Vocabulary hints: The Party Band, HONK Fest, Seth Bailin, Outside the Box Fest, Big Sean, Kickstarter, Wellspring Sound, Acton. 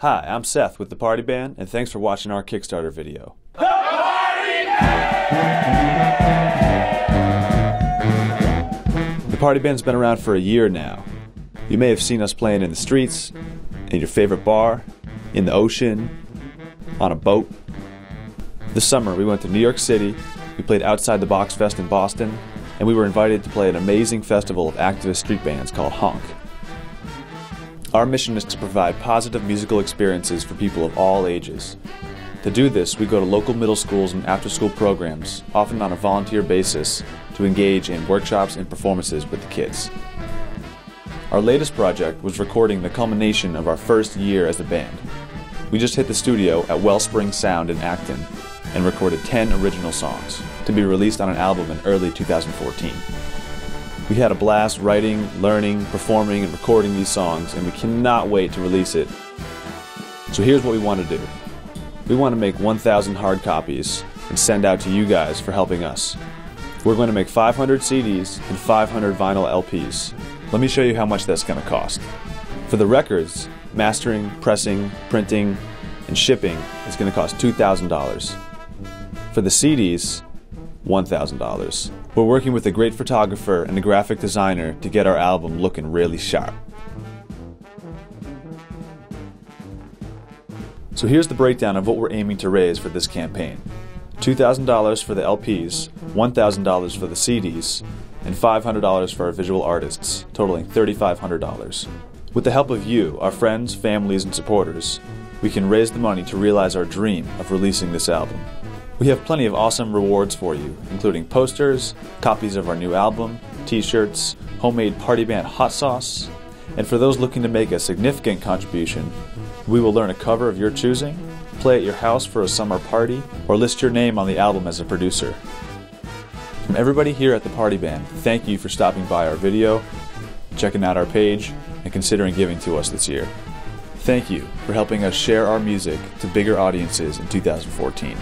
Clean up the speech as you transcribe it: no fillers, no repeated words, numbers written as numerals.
Hi, I'm Seth with The Party Band, and thanks for watching our Kickstarter video. The Party Band! The Party Band's been around for a year now. You may have seen us playing in the streets, in your favorite bar, in the ocean, on a boat. This summer we went to New York City, we played Outside the Box Fest in Boston, and we were invited to play an amazing festival of activist street bands called HONK. Our mission is to provide positive musical experiences for people of all ages. To do this, we go to local middle schools and after-school programs, often on a volunteer basis, to engage in workshops and performances with the kids. Our latest project was recording the culmination of our first year as a band. We just hit the studio at Wellspring Sound in Acton and recorded 10 original songs to be released on an album in early 2014. We had a blast writing, learning, performing, and recording these songs, and we cannot wait to release it. So here's what we want to do. We want to make 1,000 hard copies and send out to you guys for helping us. We're going to make 500 CDs and 500 vinyl LPs. Let me show you how much that's going to cost. For the records, mastering, pressing, printing, and shipping is going to cost $2,000. For the CDs, $1,000. We're working with a great photographer and a graphic designer to get our album looking really sharp. So here's the breakdown of what we're aiming to raise for this campaign. $2,000 for the LPs, $1,000 for the CDs, and $500 for our visual artists, totaling $3,500. With the help of you, our friends, families, and supporters, we can raise the money to realize our dream of releasing this album. We have plenty of awesome rewards for you, including posters, copies of our new album, t-shirts, homemade Party Band hot sauce, and for those looking to make a significant contribution, we will learn a cover of your choosing, play at your house for a summer party, or list your name on the album as a producer. From everybody here at The Party Band, thank you for stopping by our video, checking out our page, and considering giving to us this year. Thank you for helping us share our music to bigger audiences in 2014.